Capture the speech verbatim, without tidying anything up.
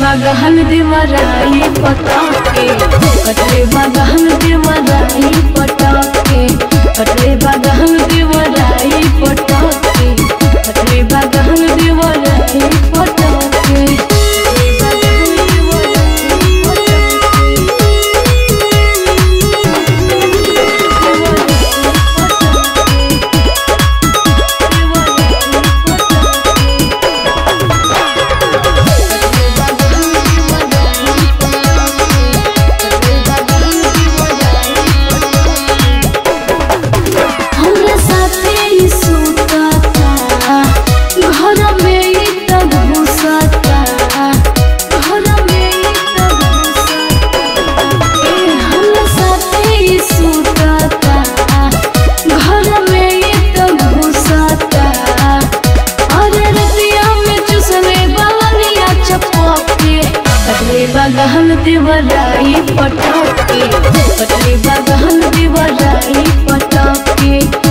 बा गल देवरा पटक के, कटले बा गल देवरा पटक के, कटले बा गल देवरा पटक के, कटले बा गल देवरा पटक के। पटक के, कटले बा गल देवरा पटक के।